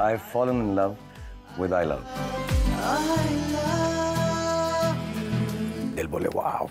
I've fallen in love with I Love. I love you. They'll be like, wow.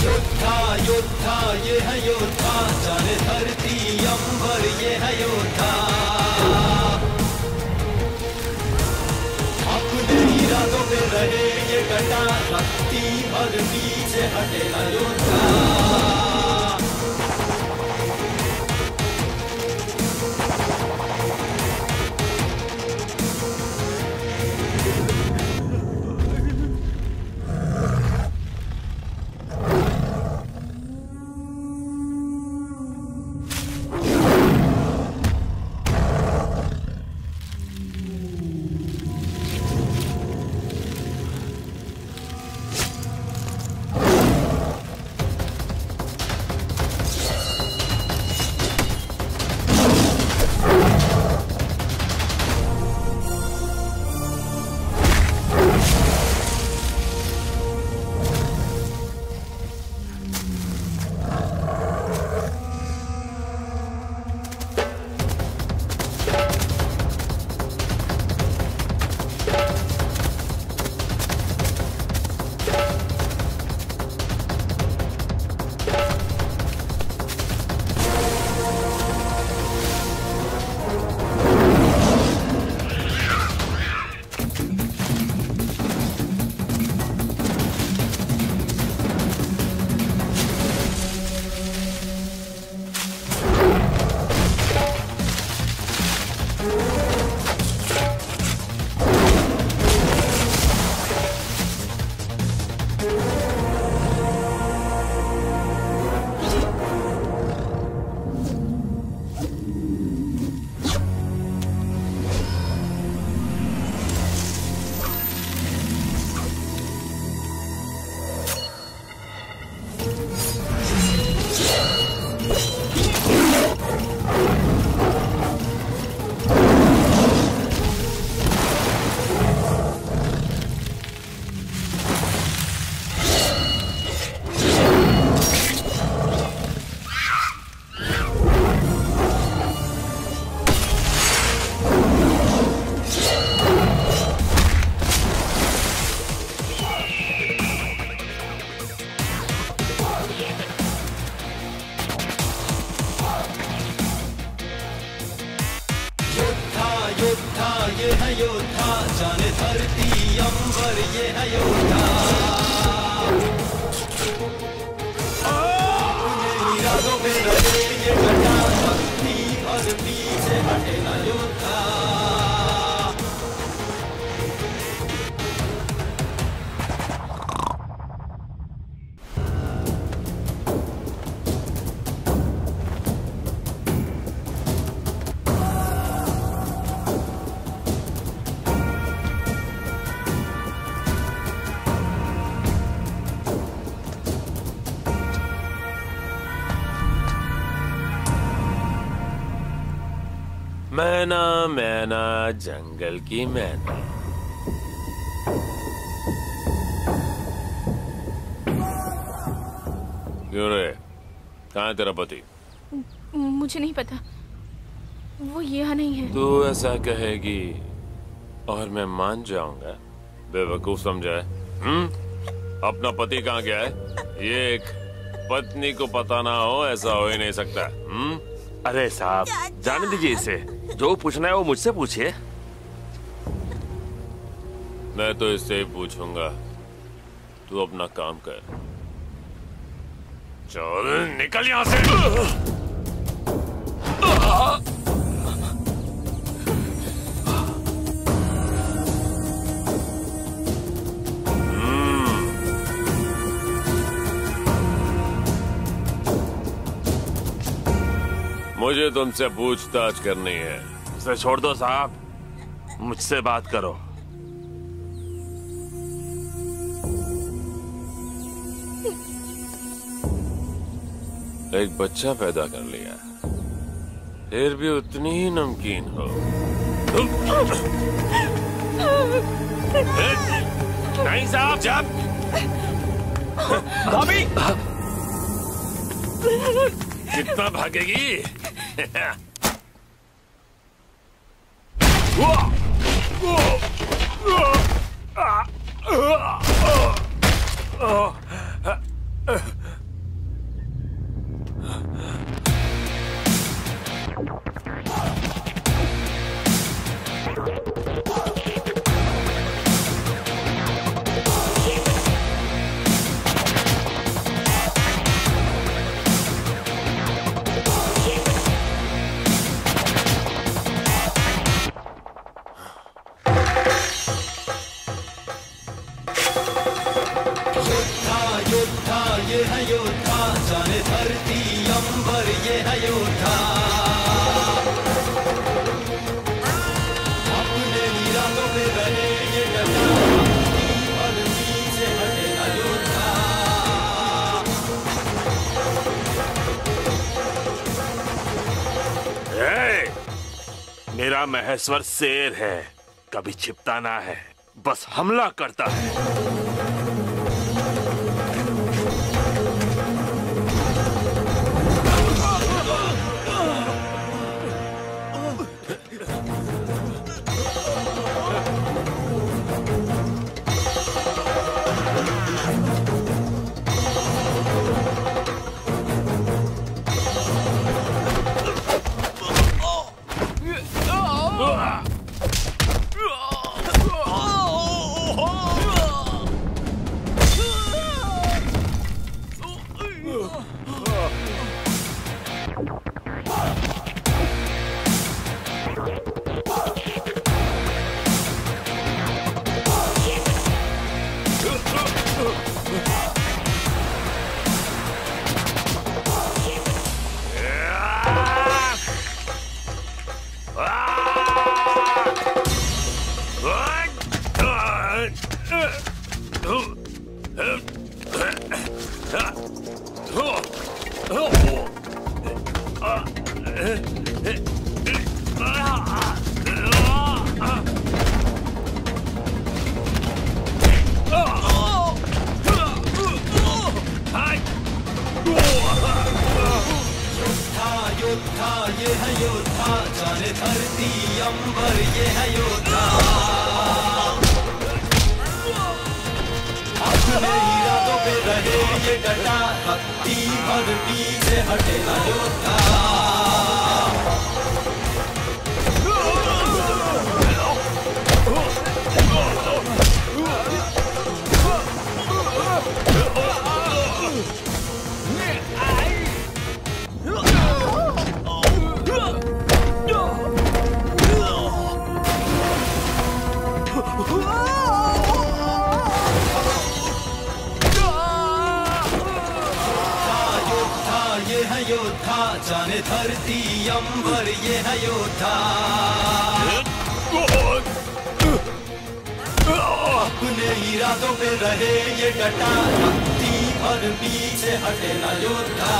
योद्धा योद्धा ये है योद्धा, जाने धरती अंबर ये है योद्धा। रहे ये कटा शक्ति और पीछे हटेगा योद्धा। मैना मैना जंगल की मैना, क्यों रे? कहाँ है तेरा पति? मुझे नहीं पता, वो यहाँ नहीं है। तू ऐसा कहेगी और मैं मान जाऊंगा? बेवकूफ समझा है? अपना पति कहाँ गया है? ये एक पत्नी को पता ना हो ऐसा हो ही नहीं सकता। अरे साहब जाने दीजिए इसे, जो पूछना है वो मुझसे पूछिए। मैं तो इससे ही पूछूंगा, तू अपना काम कर। चल निकल यहाँ से। मुझे तुमसे पूछताछ करनी है। उसे छोड़ दो साहब, मुझसे बात करो। एक बच्चा पैदा कर लिया, फिर भी उतनी ही नमकीन हो। नहीं साहब, जब भाभी कितना भागेगी? मेरा महेश्वर शेर है, कभी छिपता ना है, बस हमला करता है। जाने धरती अंबर ये अयोध्या अपने इरादों पे रहे ये डटा शक्ति और पीछे हटे न योद्धा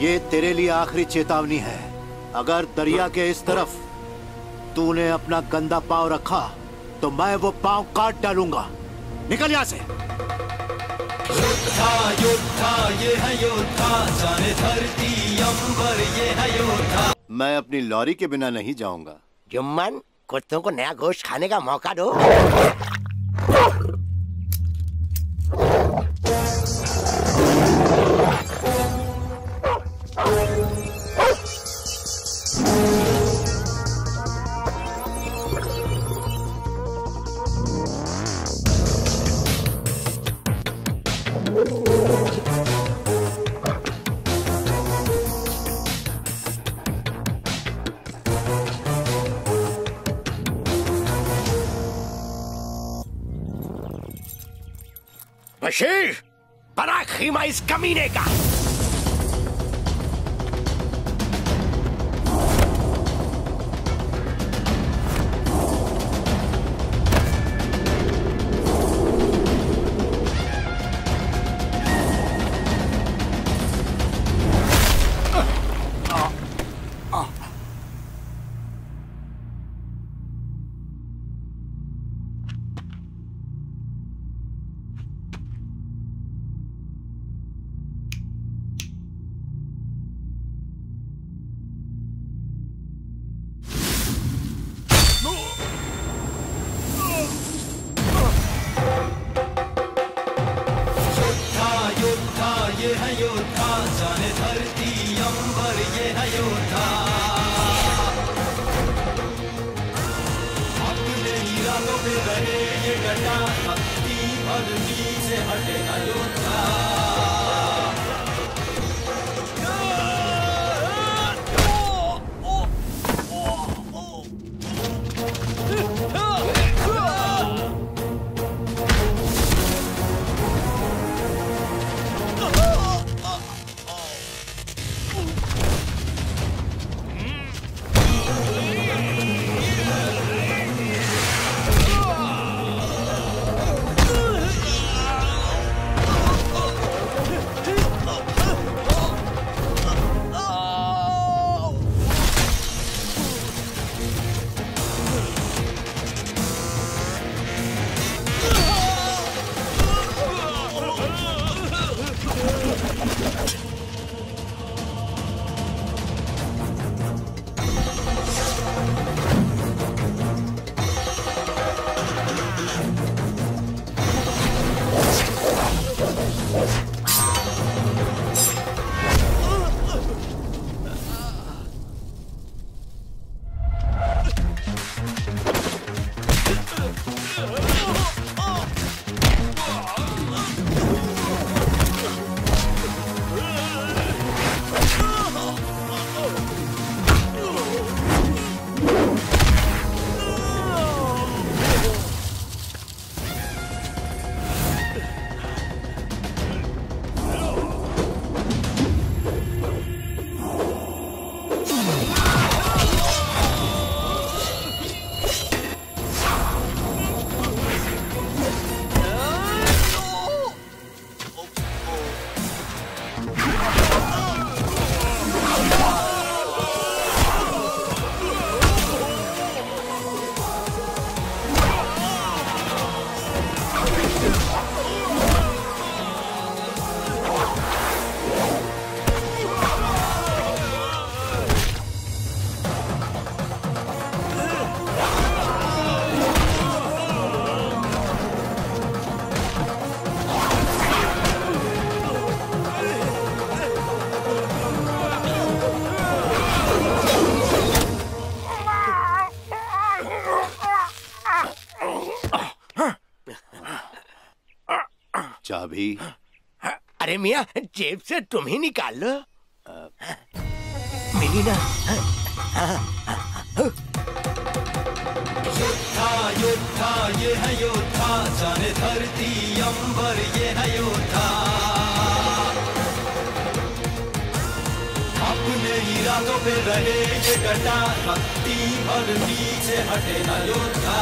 ये तेरे लिए आखिरी चेतावनी है। अगर दरिया के इस तरफ तूने अपना गंदा पांव रखा तो मैं वो पांव काट डालूंगा। निकल यहाँ से। योद्धा योद्धा ये है योद्धा जाने धरती अंबर ये है योद्धा। मैं अपनी लॉरी के बिना नहीं जाऊंगा। जुम्मन कुत्तों को नया गोश्त खाने का मौका दो। बशीर बड़ा खीमा इस कमीने का। चाबी। अरे मियाँ जेब से तुम ही निकाल लो। मिली ना? योद्धा योद्धा ये है योद्धा, जाने धरती अंबर ये है योद्धा। अपने इरादों पे रहे ये गड्ढा, रत्ती भर नीचे हटे ना योद्धा।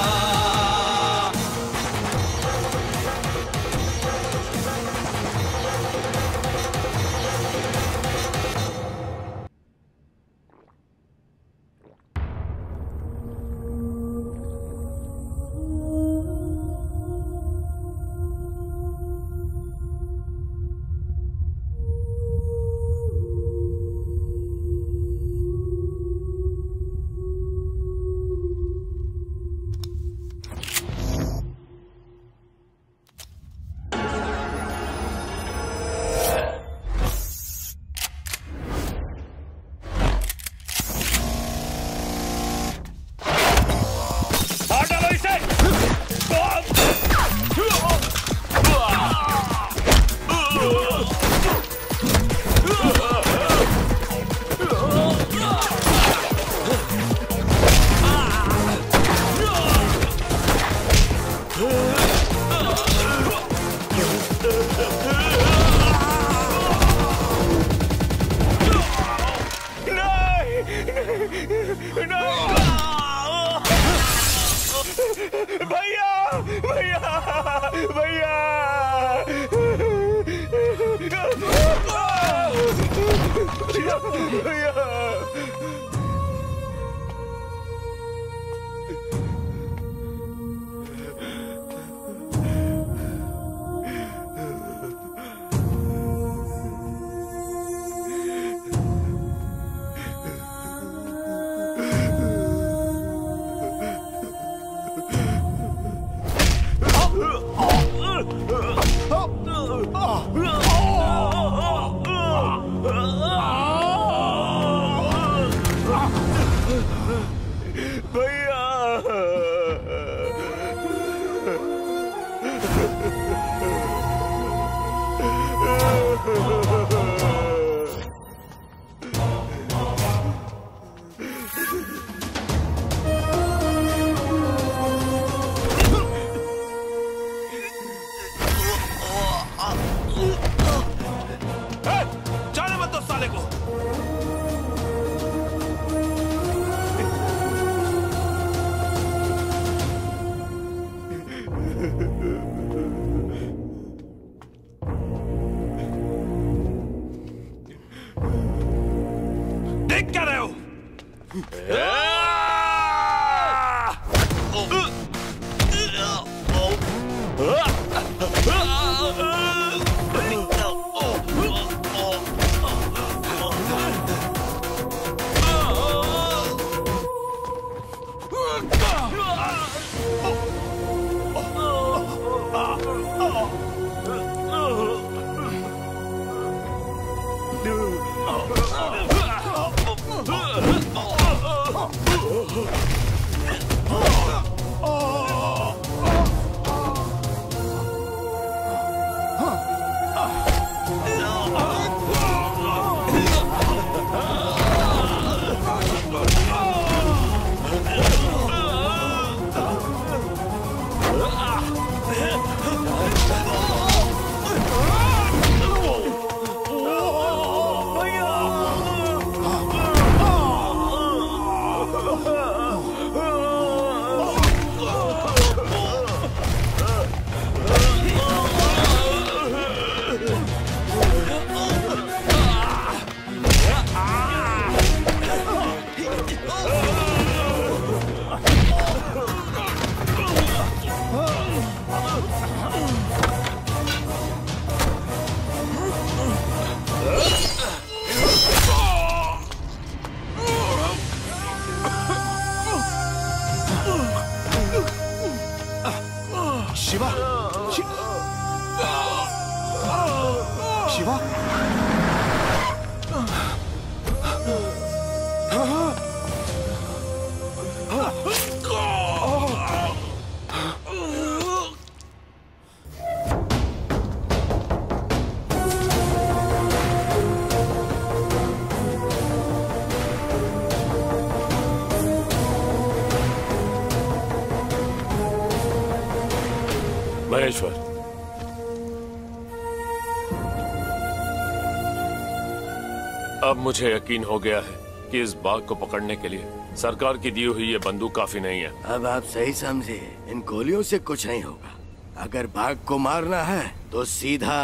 अब मुझे यकीन हो गया है कि इस बाघ को पकड़ने के लिए सरकार की दी हुई ये बंदूक काफी नहीं है। अब आप सही समझे, इन गोलियों से कुछ नहीं होगा। अगर बाघ को मारना है तो सीधा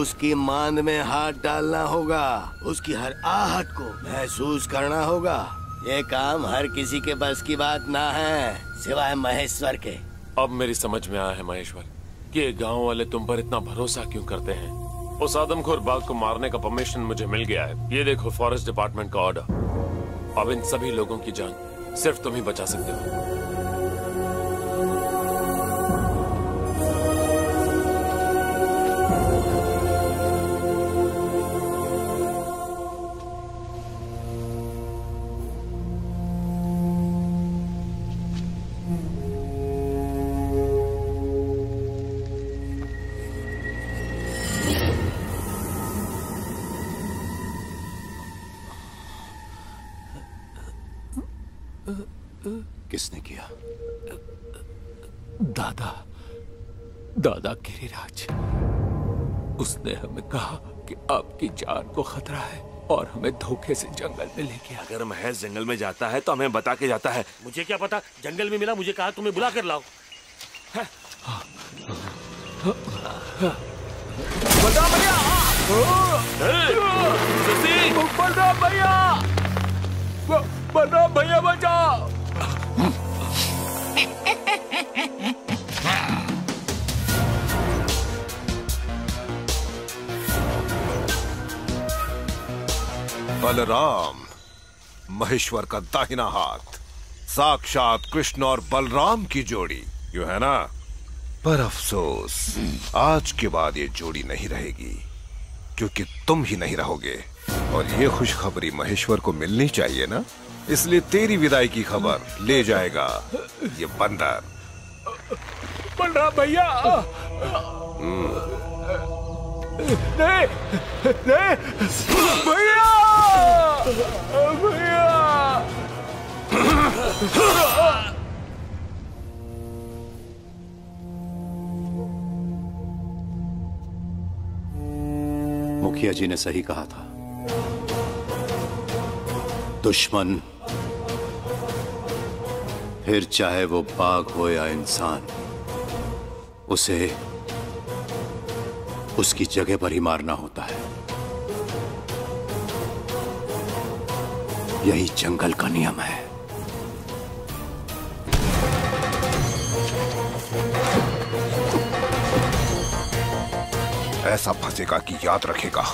उसकी मांद में हाथ डालना होगा, उसकी हर आहट को महसूस करना होगा। ये काम हर किसी के बस की बात ना है, सिवाय महेश्वर के। अब मेरी समझ में आया है महेश्वर कि ये गांव वाले तुम पर इतना भरोसा क्यों करते हैं। उस आदमखोर बाघ को मारने का परमिशन मुझे मिल गया है। ये देखो फॉरेस्ट डिपार्टमेंट का ऑर्डर। अब इन सभी लोगों की जान सिर्फ तुम ही बचा सकते हो। किसने किया? दादा गिरिराज। उसने हमें कहा कि आपकी जान को खतरा है और हमें धोखे से जंगल में ले गया। अगर महेश जंगल में जाता है तो हमें बता के जाता है। मुझे क्या पता, जंगल में मिला, मुझे कहा तुम्हें बुला कर लाओ। बलराम भैया, बलराम भैया बचाओ। बलराम, महेश्वर का दाहिना हाथ, साक्षात कृष्ण और बलराम की जोड़ी, यूं है ना? पर अफसोस, आज के बाद ये जोड़ी नहीं रहेगी, क्योंकि तुम ही नहीं रहोगे। और ये खुशखबरी महेश्वर को मिलनी चाहिए ना, इसलिए तेरी विदाई की खबर ले जाएगा ये बंदर। बलराम भैया, भैया भैया, मुखिया जी ने सही कहा था, दुश्मन फिर चाहे वो बाघ हो या इंसान, उसे उसकी जगह पर ही मारना होता है। यही जंगल का नियम है। ऐसा फंसेगा कि याद रखेगा।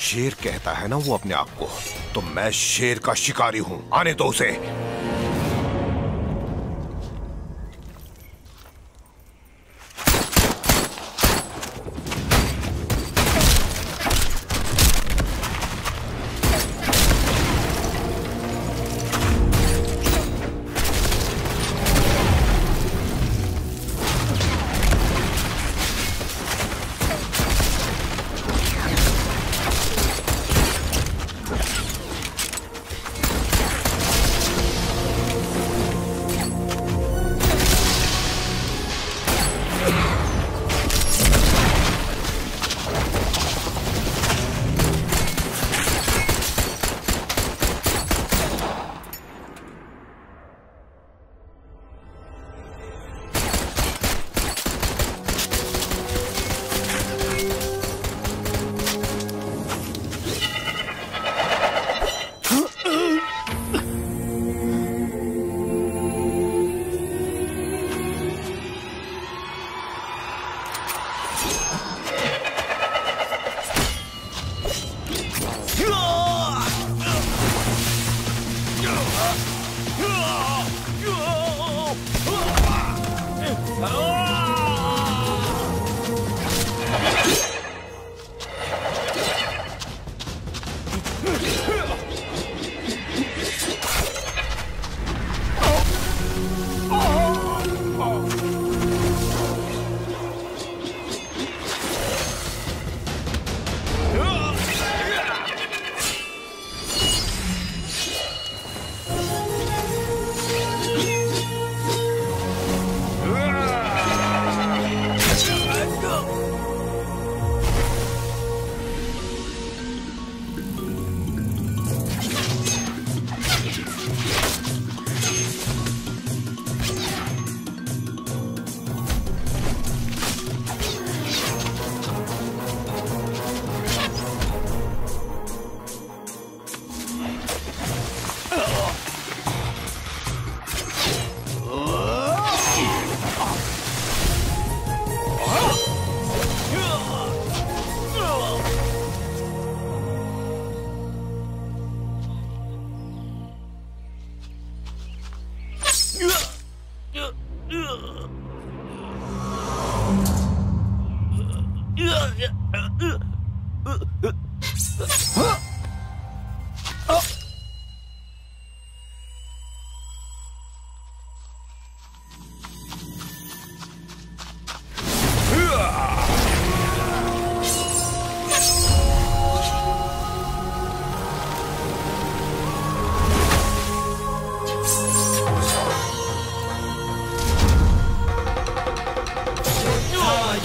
शेर कहता है ना वो अपने आप को, तो मैं शेर का शिकारी हूं। आने दो उसे।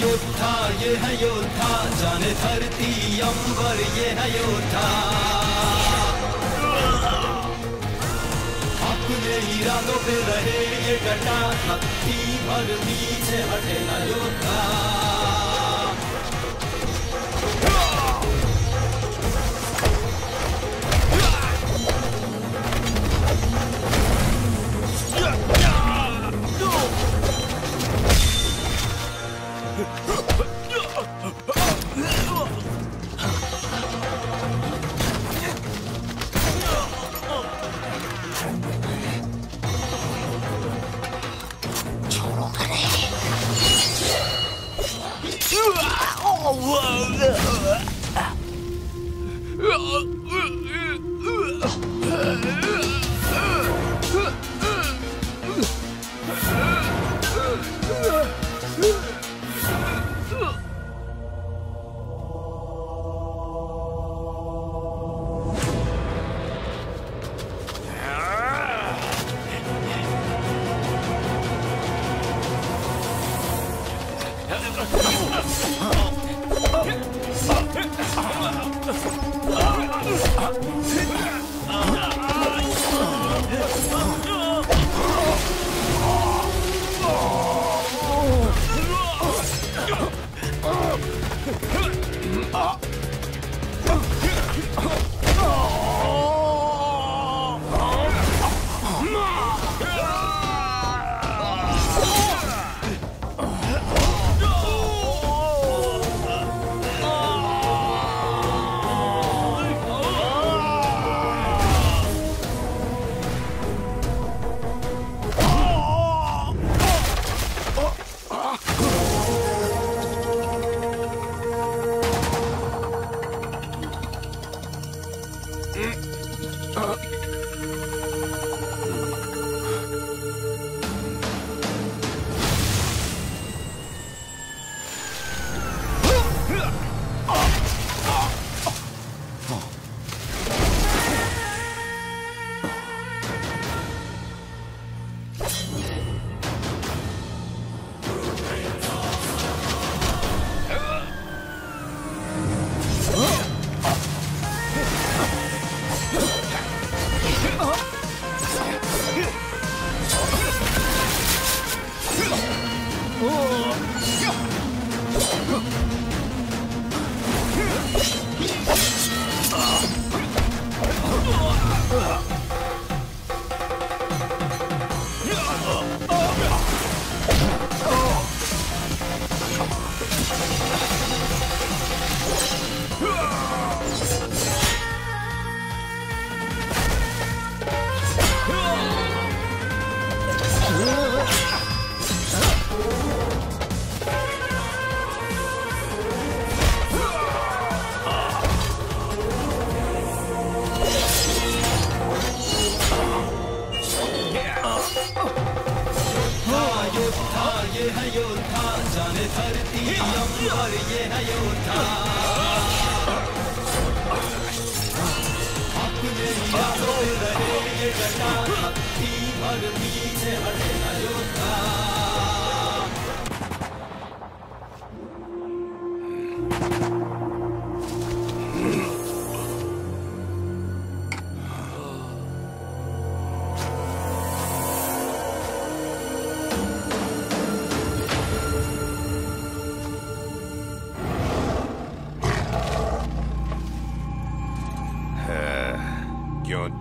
योद्धा ये है योद्धा, जाने धरती अंबर ये है योद्धा। अपने इरादों पे रहे ये डटा, हत्ती भर पीछे हटे ना योद्धा।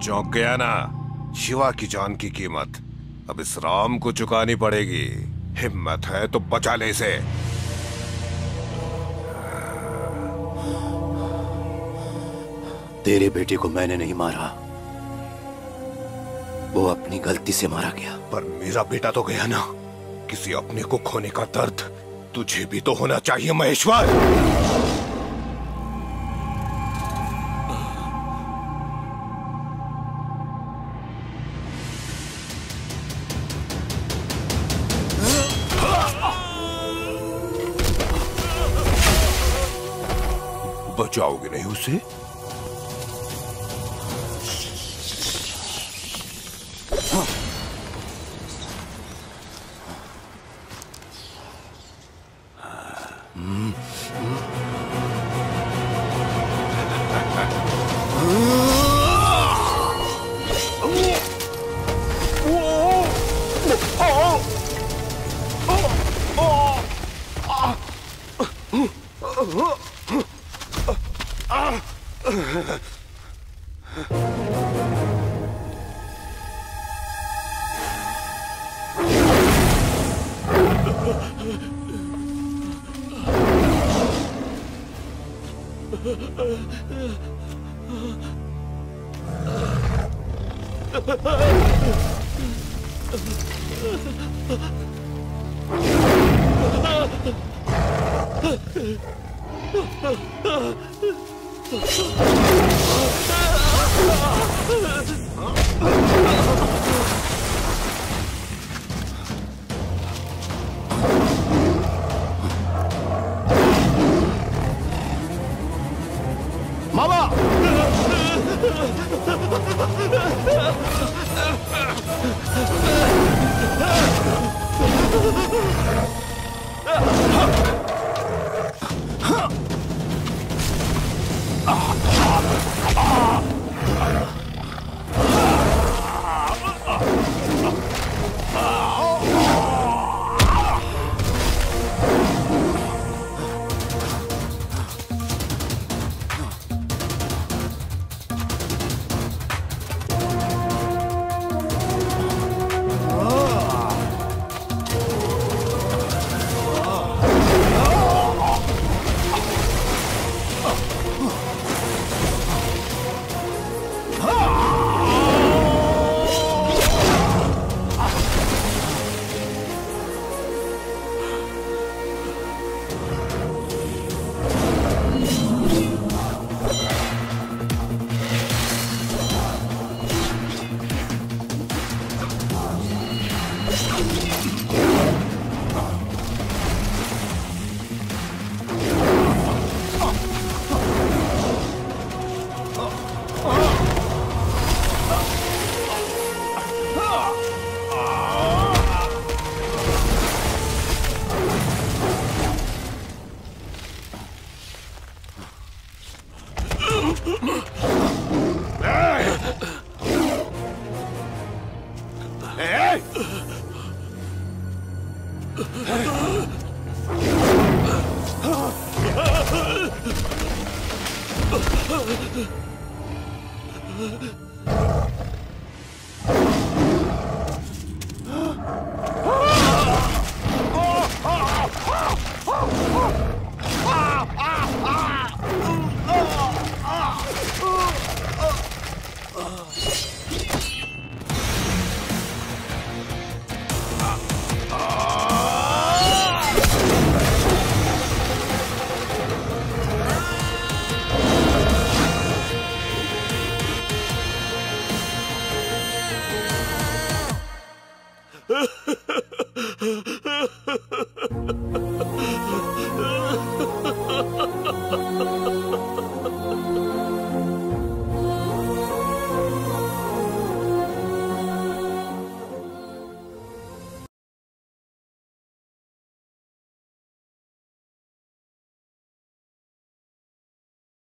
चौंक गया ना? शिवा की जान की कीमत अब इस राम को चुकानी पड़ेगी। हिम्मत है तो बचा ले इसे। तेरे बेटे को मैंने नहीं मारा, वो अपनी गलती से मारा गया। पर मेरा बेटा तो गया ना, किसी अपने को खोने का दर्द तुझे भी तो होना चाहिए महेश्वर। जाओगे नहीं उसे?